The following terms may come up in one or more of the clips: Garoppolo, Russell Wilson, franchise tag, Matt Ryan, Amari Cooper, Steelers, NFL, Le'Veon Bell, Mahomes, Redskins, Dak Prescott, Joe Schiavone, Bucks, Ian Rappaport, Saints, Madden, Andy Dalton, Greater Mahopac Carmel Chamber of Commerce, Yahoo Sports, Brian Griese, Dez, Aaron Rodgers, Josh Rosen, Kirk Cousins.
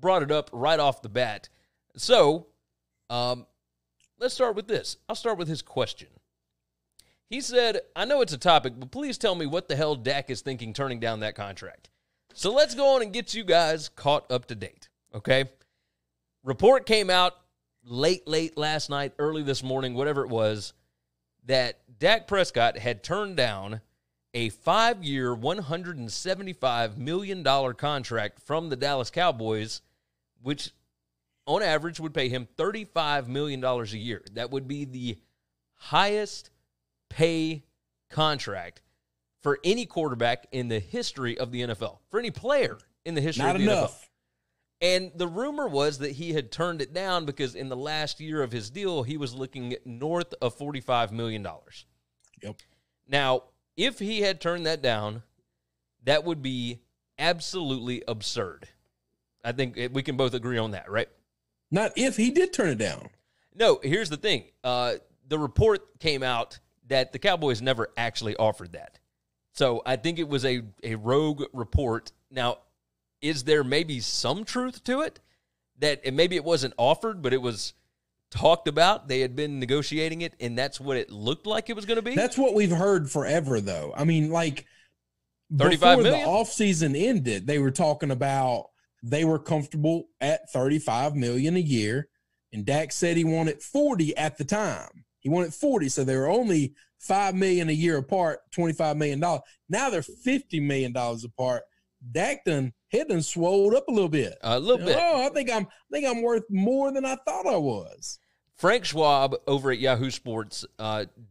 brought it up right off the bat. So let's start with this. I'll start with his question. He said, I know it's a topic, but please tell me what the hell Dak is thinking turning down that contract. So let's go on and get you guys caught up to date, okay? Report came out late last night, early this morning, whatever it was, that Dak Prescott had turned down a 5-year, $175 million contract from the Dallas Cowboys, which on average would pay him $35 million a year. That would be the highest pay contract for any quarterback in the history of the NFL, for any player in the history of the NFL. And the rumor was that he had turned it down because in the last year of his deal, he was looking north of $45 million. Yep. Now, if he had turned that down, that would be absolutely absurd. I think we can both agree on that, right? Not if he did turn it down. No, here's the thing. The report came out that the Cowboys never actually offered that. So I think it was a rogue report. Now, is there maybe some truth to it? That maybe it wasn't offered, but it was talked about. They had been negotiating it, and that's what it looked like it was going to be? That's what we've heard forever, though. I mean, like, before the offseason ended, they were talking about they were comfortable at $35 million a year, and Dak said he wanted 40 at the time. He wanted 40, so they were only $5 million a year apart, $25 million. Now they're $50 million apart. Dak done swole up a little bit. A little bit. Oh, I think I'm worth more than I thought I was. Frank Schwab over at Yahoo Sports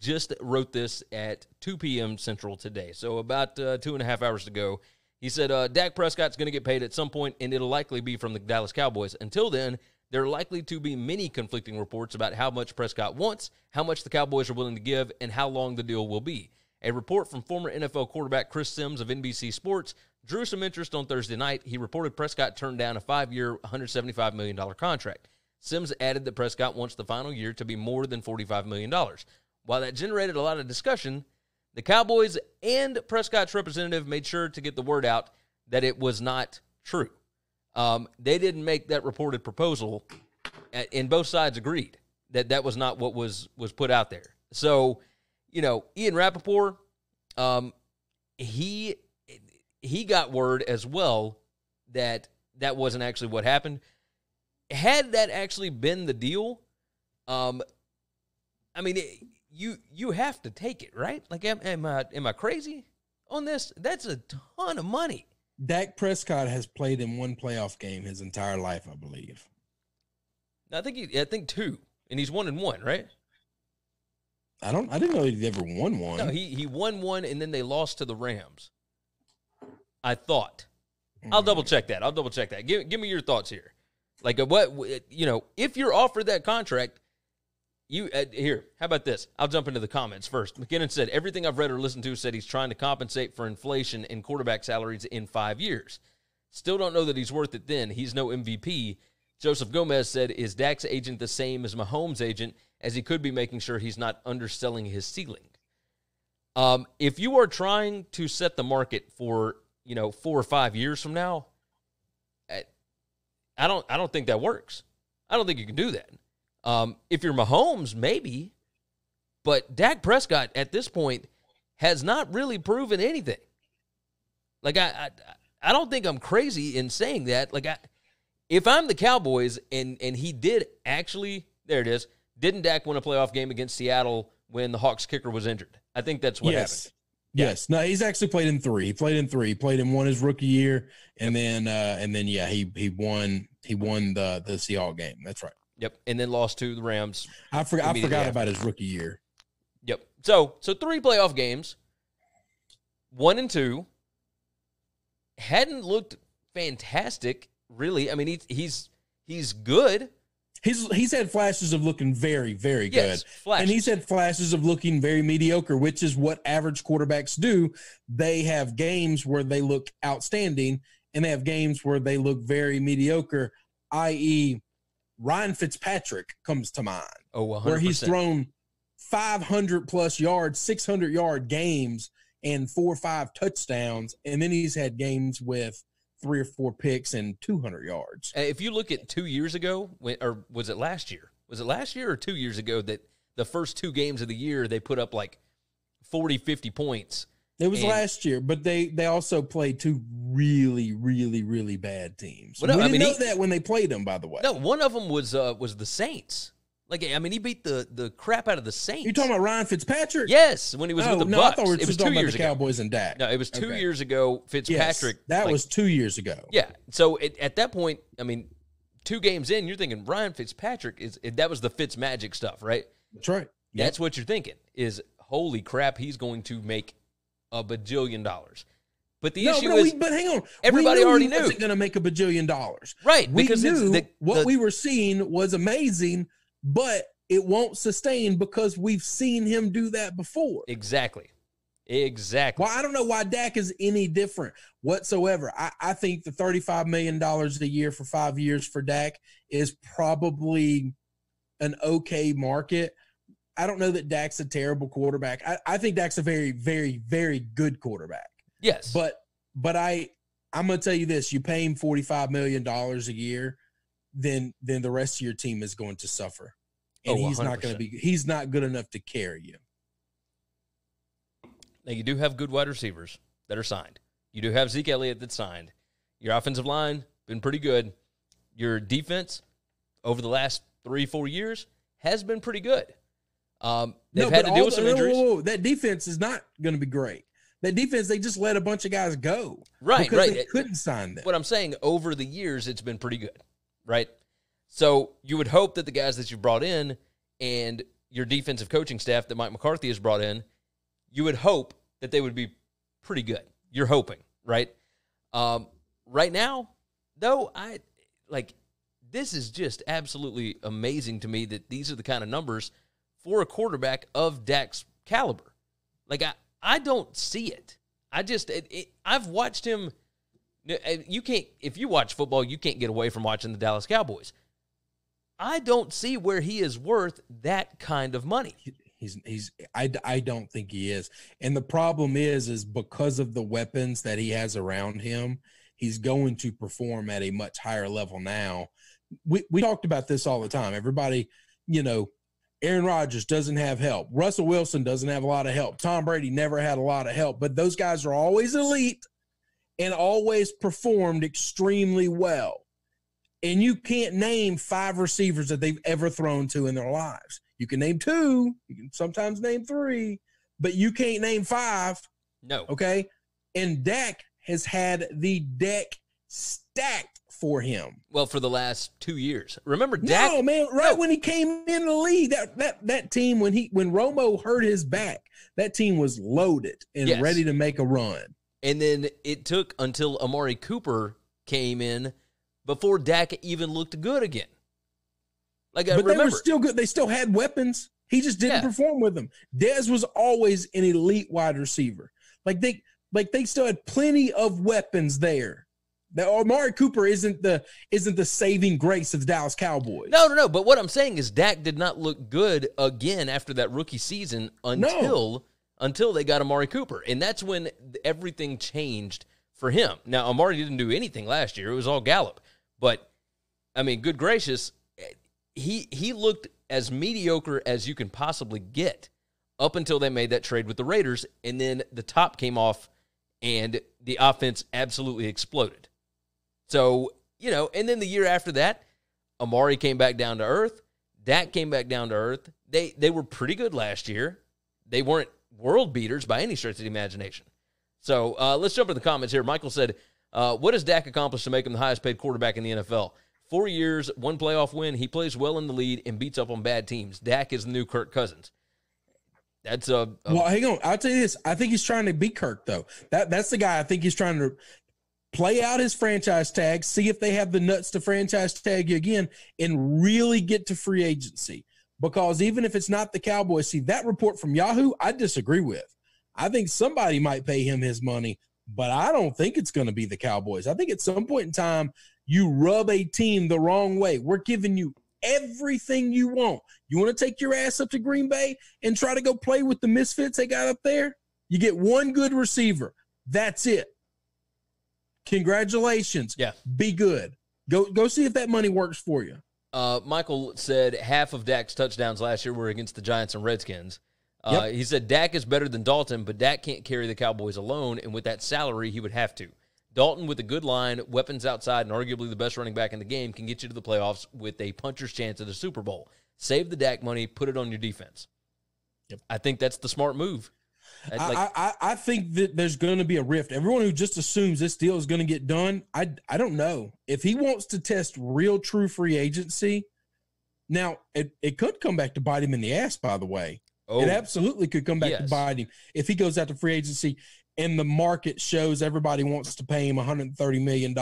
just wrote this at 2 p.m. Central today, so about 2.5 hours ago. He said, Dak Prescott's going to get paid at some point, and it'll likely be from the Dallas Cowboys. Until then, there are likely to be many conflicting reports about how much Prescott wants, how much the Cowboys are willing to give, and how long the deal will be. A report from former NFL quarterback Chris Simms of NBC Sports drew some interest on Thursday night. He reported Prescott turned down a 5-year, $175 million contract. Simms added that Prescott wants the final year to be more than $45 million. While that generated a lot of discussion, the Cowboys and Prescott's representative made sure to get the word out that it was not true. They didn't make that reported proposal, and both sides agreed that that was not what was put out there. So, you know, Ian Rappaport, he got word as well that that wasn't actually what happened. Had that actually been the deal, I mean, you have to take it, right? Like, am I crazy on this? That's a ton of money. Dak Prescott has played in one playoff game his entire life, I believe. I think two, and he's 1-1, right? I didn't know he'd ever won one. No, he won one, and then they lost to the Rams. I thought. I'll double check that. Give me your thoughts here. Like, what, you know, if you're offered that contract, you here. How about this? I'll jump into the comments first. McKinnon said, everything I've read or listened to said he's trying to compensate for inflation in quarterback salaries in 5 years. Still don't know that he's worth it then. He's no MVP. Joseph Gomez said, is Dak's agent the same as Mahomes' agent, as he could be making sure he's not underselling his ceiling? If you are trying to set the market for, you know, 4 or 5 years from now, I don't think that works. I don't think you can do that. If you're Mahomes, maybe, but Dak Prescott at this point has not really proven anything. Like, I don't think I'm crazy in saying that. Like, if I'm the Cowboys and he did actually, there it is, didn't Dak win a playoff game against Seattle when the Hawks kicker was injured? I think that's what happened. Yes. No, he's actually played in three. He played in one his rookie year, and then yeah, he won the Seahawks game. That's right. Yep, and then lost to the Rams. I forgot about his rookie year. Yep. So three playoff games, 1 and 2, hadn't looked fantastic, really. I mean, he's good. He's had flashes of looking very, very good. Flashes. And he's had flashes of looking very mediocre, which is what average quarterbacks do. They have games where they look outstanding, and they have games where they look very mediocre, i.e., Ryan Fitzpatrick comes to mind, 100%. Where he's thrown 500-plus yards, 600-yard games, and 4 or 5 touchdowns, and then he's had games with three or four picks and 200 yards. If you look at 2 years ago, or was it last year? Was it last year or 2 years ago that the first two games of the year they put up like 40, 50 points? It was last year, but they also played two really, really, really bad teams. Well, no, I didn't know that when they played them, by the way. No, one of them was the Saints. Like, I mean, he beat the crap out of the Saints. You're talking about Ryan Fitzpatrick? Yes, when he was with the Bucks. I thought it was 2 years ago. Cowboys and Dak. No, it was two years ago. Fitzpatrick. Yes, that was 2 years ago. Yeah. So at that point, I mean, two games in, you're thinking Ryan Fitzpatrick that was the Fitz magic stuff, right? That's right. Yep. That's what you're thinking is, holy crap, he's going to make a bajillion dollars. But the issue is, but hang on, everybody already knew he wasn't going to make a bajillion dollars, right? Because what we were seeing was amazing, but it won't sustain because we've seen him do that before. Exactly. Well, I don't know why Dak is any different whatsoever. I think the $35 million a year for 5 years for Dak is probably an okay market. I don't know that Dak's a terrible quarterback. I think Dak's a very, very, very good quarterback. Yes. But I'm going to tell you this. You pay him $45 million a year, then the rest of your team is going to suffer. And he's not good enough to carry you. Now, you do have good wide receivers that are signed. You do have Zeke Elliott that's signed. Your offensive line, been pretty good. Your defense, over the last 3-4 years, has been pretty good. They've had to deal with some injuries. That defense is not going to be great. That defense, they just let a bunch of guys go. Right. They couldn't sign them. What I'm saying, over the years, it's been pretty good, right? So you would hope that the guys that you brought in and your defensive coaching staff that Mike McCarthy has brought in, you would hope that they would be pretty good. You're hoping, right? Right now, though, this is just absolutely amazing to me that these are the kind of numbers for a quarterback of Dak's caliber. Like, I don't see it. I've watched him. You can't, if you watch football, you can't get away from watching the Dallas Cowboys. I don't see where he is worth that kind of money. I don't think he is. And the problem is because of the weapons that he has around him, he's going to perform at a much higher level now. We talked about this all the time. Everybody, Aaron Rodgers doesn't have help. Russell Wilson doesn't have a lot of help. Tom Brady never had a lot of help. But those guys are always elite and always performed extremely well. And you can't name five receivers that they've ever thrown to in their lives. You can name two. You can sometimes name three. But you can't name five. No. Okay? And Dak has had the deck stacked for him. Well, for the last 2 years. Remember Dak? No, man. When he came in the league, that team, when Romo hurt his back, that team was loaded and ready to make a run. And then it took until Amari Cooper came in before Dak even looked good again. They were still good. They still had weapons. He just didn't perform with them. Dez was always an elite wide receiver. They still had plenty of weapons there. Now, Amari Cooper isn't the saving grace of the Dallas Cowboys. No. But what I'm saying is Dak did not look good again after that rookie season until they got Amari Cooper, and that's when everything changed for him. Now, Amari didn't do anything last year. It was all Gallup. But, I mean, good gracious, he looked as mediocre as you can possibly get up until they made that trade with the Raiders, and then the top came off and the offense absolutely exploded. So, and then the year after that, Amari came back down to earth. Dak came back down to earth. They were pretty good last year. They weren't world beaters by any stretch of the imagination. So let's jump in the comments here. Michael said, what does Dak accomplish to make him the highest paid quarterback in the NFL? 4 years, one playoff win. He plays well in the lead and beats up on bad teams. Dak is the new Kirk Cousins. That's well, hang on. I'll tell you this. I think he's trying to be Kirk, though. That's the guy I think he's trying to play out his franchise tag, see if they have the nuts to franchise tag you again, and really get to free agency. Because even if it's not the Cowboys, see, that report from Yahoo, I disagree with. I think somebody might pay him his money, but I don't think it's going to be the Cowboys. I think at some point in time, you rub a team the wrong way. We're giving you everything you want. You want to take your ass up to Green Bay and try to go play with the misfits they got up there? You get one good receiver. That's it. Congratulations. Yeah. Be good. Go see if that money works for you. Michael said half of Dak's touchdowns last year were against the Giants and Redskins. Yep. He said Dak is better than Dalton, but Dak can't carry the Cowboys alone, and with that salary, he would have to. Dalton, with a good line, weapons outside, and arguably the best running back in the game, can get you to the playoffs with a puncher's chance at the Super Bowl. Save the Dak money, put it on your defense. Yep. I think that's the smart move. I think that there's going to be a rift. Everyone who just assumes this deal is going to get done, I don't know. If he wants to test real, true free agency, now it could come back to bite him in the ass, by the way. Oh, it absolutely could come back to bite him. If he goes out to free agency and the market shows everybody wants to pay him $130 million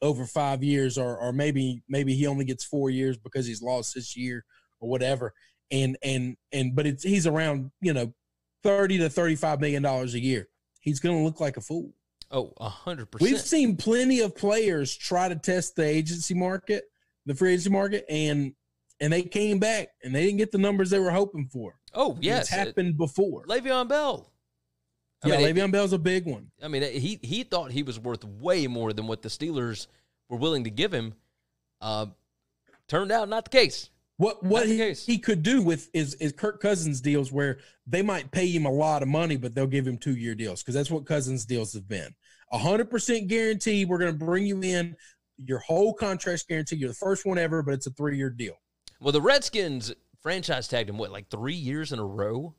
over 5 years, or maybe he only gets 4 years because he's lost this year or whatever. But he's around, $30 to $35 million a year. He's going to look like a fool. Oh, 100%. We've seen plenty of players try to test the agency market, the free agency market, and they came back, and they didn't get the numbers they were hoping for. Oh, yes. It's happened before. Le'Veon Bell. Le'Veon Bell's a big one. I mean, he thought he was worth way more than what the Steelers were willing to give him. Turned out not the case. What he could do with is Kirk Cousins deals where they might pay him a lot of money, but they'll give him 2-year deals because that's what Cousins deals have been. 100% guarantee we're going to bring you in. Your whole contract's guaranteed. You're the first one ever, but it's a 3-year deal. Well, the Redskins franchise tagged him, what, like 3 years in a row?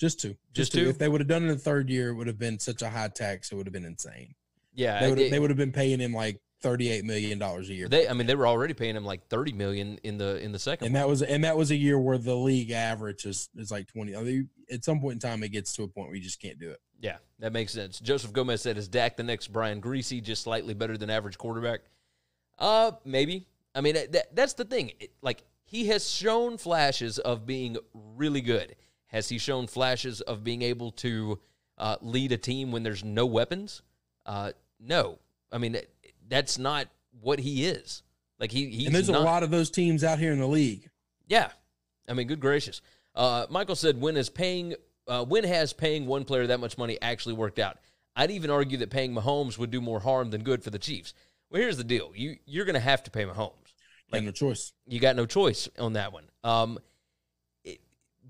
Just two. If they would have done it in the third year, it would have been such a high tax, it would have been insane. Yeah. They would have been paying him like $38 million a year. They were already paying him like $30 million in the second. And that was a year where the league average is like 20. I mean, at some point in time, it gets to a point where you just can't do it. Yeah, that makes sense. Joseph Gomez said, is Dak the next Brian Griese, just slightly better than average quarterback? Maybe. I mean, that's the thing. He has shown flashes of being really good. Has he shown flashes of being able to lead a team when there's no weapons? No. I mean, that's not what he is. And there's a lot of those teams out here in the league. Yeah. I mean, good gracious. Michael said, when has paying one player that much money actually worked out? I'd even argue that paying Mahomes would do more harm than good for the Chiefs. Well, here's the deal. You're going to have to pay Mahomes. No choice. You got no choice on that one.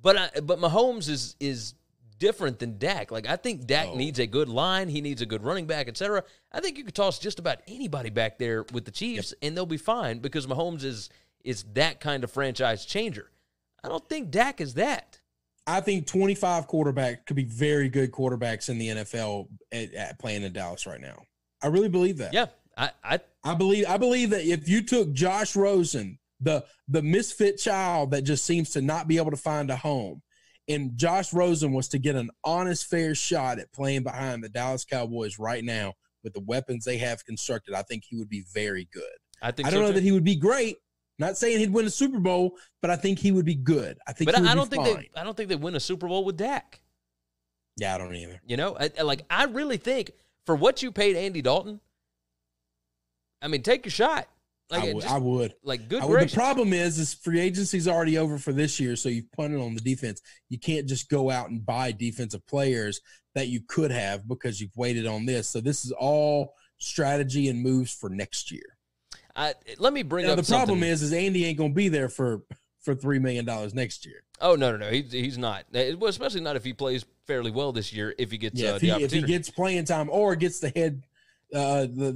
But Mahomes is different than Dak. I think Dak needs a good line. He needs a good running back, et cetera. I think you could toss just about anybody back there with the Chiefs, and they'll be fine because Mahomes is that kind of franchise changer. I don't think Dak is that. I think 25 quarterbacks could be very good quarterbacks in the NFL at playing in Dallas right now. I really believe that. Yeah. I believe that if you took Josh Rosen, the misfit child that just seems to not be able to find a home, and Josh Rosen was to get an honest, fair shot at playing behind the Dallas Cowboys right now with the weapons they have constructed, I think he would be very good. I don't know that he would be great. Not saying he'd win a Super Bowl, but I think he would be good. I don't think they win a Super Bowl with Dak. Yeah, I don't either. I really think for what you paid Andy Dalton, I mean, take your shot. I would. The problem is free agency's already over for this year, so you've punted on the defense. You can't just go out and buy defensive players that you could have because you've waited on this. So this is all strategy and moves for next year. Let me bring up something. The problem is Andy ain't going to be there for $3 million next year. Oh, no. He's not. Well, especially not if he plays fairly well this year, if he gets the opportunity. If he gets playing time or gets the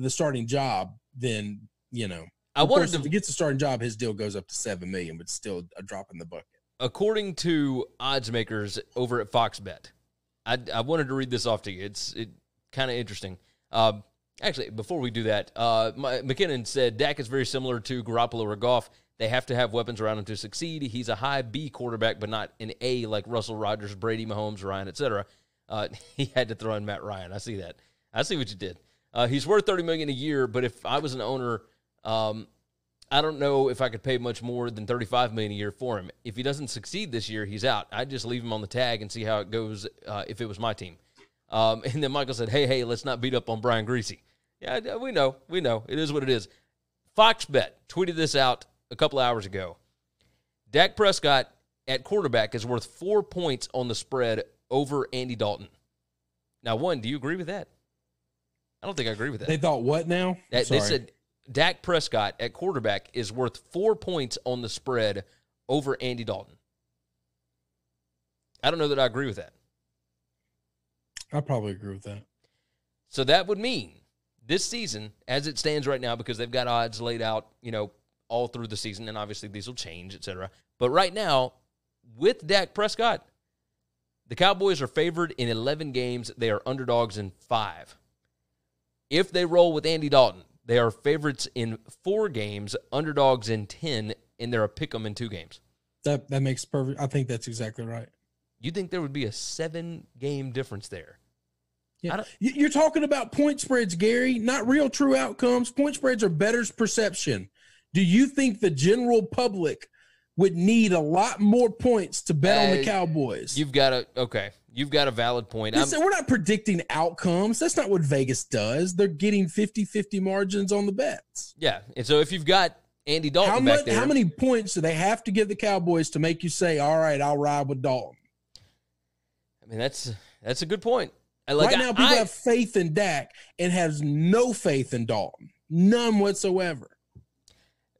starting job, then, if he gets a starting job, his deal goes up to $7 million, but still a drop in the bucket. According to odds makers over at Fox Bet, I wanted to read this off to you. It's kind of interesting. Actually, before we do that, McKinnon said Dak is very similar to Garoppolo or Goff. They have to have weapons around him to succeed. He's a high B quarterback, but not an A like Russell, Rodgers, Brady, Mahomes, Ryan, etc. He had to throw in Matt Ryan. I see that. I see what you did. He's worth $30 million a year, but if I was an owner, I don't know if I could pay much more than $35 million a year for him. If he doesn't succeed this year, he's out. I'd just leave him on the tag and see how it goes if it was my team. And then Michael said, hey, let's not beat up on Brian Griese. Yeah, we know. It is what it is. Fox Bet tweeted this out a couple hours ago. Dak Prescott at quarterback is worth 4 points on the spread over Andy Dalton. Now, do you agree with that? I don't think I agree with that. They thought what now? They said Dak Prescott at quarterback is worth 4 points on the spread over Andy Dalton. I don't know that I agree with that. I probably agree with that. So that would mean this season, as it stands right now, because they've got odds laid out, you know, all through the season, and obviously these will change, et cetera. But right now, with Dak Prescott, the Cowboys are favored in 11 games. They are underdogs in 5. If they roll with Andy Dalton, they are favorites in 4 games, underdogs in 10, and they're a pick'em in 2 games. That makes perfect. I think that's exactly right. You think there would be a 7-game difference there? Yeah. You're talking about point spreads, Gary, not real true outcomes. Point spreads are better's perception. Do you think the general public would need a lot more points to bet on the Cowboys? You've got a valid point. Listen, we're not predicting outcomes. That's not what Vegas does. They're getting 50-50 margins on the bets. Yeah, and so if you've got Andy Dalton back there. How many points do they have to give the Cowboys to make you say, all right, I'll ride with Dalton? I mean, that's a good point. Like, right now, people have faith in Dak and has no faith in Dalton. None whatsoever.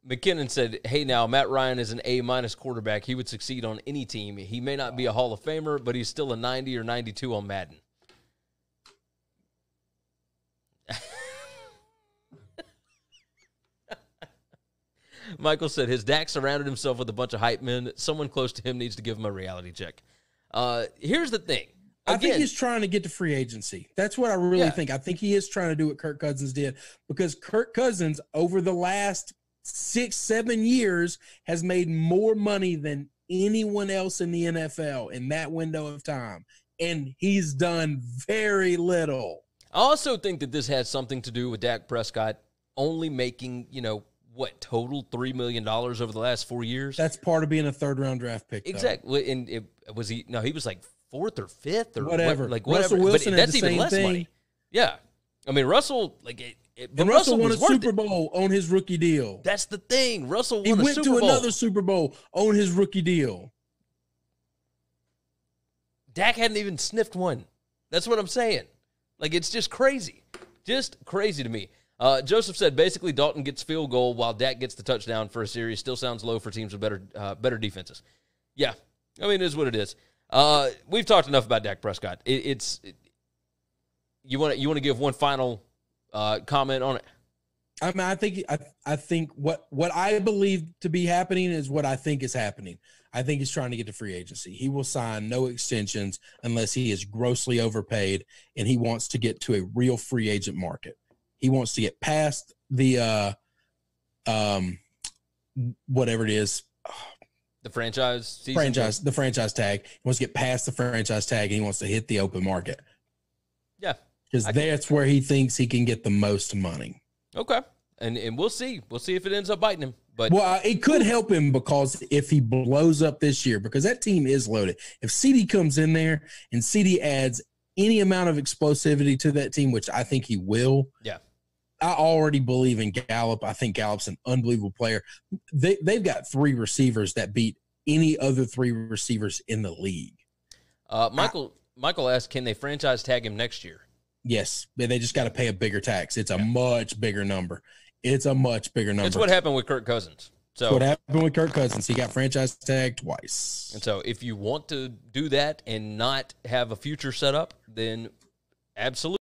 McKinnon said, hey, now, Matt Ryan is an A-minus quarterback. He would succeed on any team. He may not be a Hall of Famer, but he's still a 90 or 92 on Madden. Michael said, his Dak surrounded himself with a bunch of hype men. Someone close to him needs to give him a reality check. Here's the thing. Again, I think he's trying to get to free agency. That's what I really think. I think he is trying to do what Kirk Cousins did, because Kirk Cousins over the last 6-7 years has made more money than anyone else in the NFL in that window of time, and he's done very little. I also think that this has something to do with Dak Prescott only making, you know, what, total $3 million over the last 4 years? That's part of being a third-round draft pick. Exactly. Though. And he was like 4th or 5th or whatever. Russell Wilson, but that's even less money. Yeah. I mean, Russell, Russell won a Super Bowl on his rookie deal. That's the thing. Russell won a Super Bowl. He went to another Super Bowl on his rookie deal. Dak hadn't even sniffed one. That's what I'm saying. Like, it's just crazy. Just crazy to me. Joseph said, basically, Dalton gets field goal while Dak gets the touchdown for a series. Still sounds low for teams with better defenses. Yeah. I mean, it is what it is. We've talked enough about Dak Prescott. You want to give one final comment on it? I mean, I think what I believe to be happening is what I think is happening. I think he's trying to get to free agency. He will sign no extensions unless he is grossly overpaid, and he wants to get to a real free agent market. He wants to get past the whatever it is. The franchise franchise tag. He wants to get past the franchise tag, and he wants to hit the open market. Yeah. Because that's where he thinks he can get the most money. Okay. And we'll see. We'll see if it ends up biting him. But well, it could help him, because if he blows up this year, because that team is loaded. If CeeDee comes in there and CeeDee adds any amount of explosivity to that team, which I think he will. Yeah. I already believe in Gallup. I think Gallup's an unbelievable player. They've got 3 receivers that beat any other 3 receivers in the league. Michael asked, can they franchise tag him next year? Yes. They just got to pay a bigger tax. It's a much bigger number. That's what happened with Kirk Cousins. He got franchise tagged twice. And so if you want to do that and not have a future set up, then absolutely.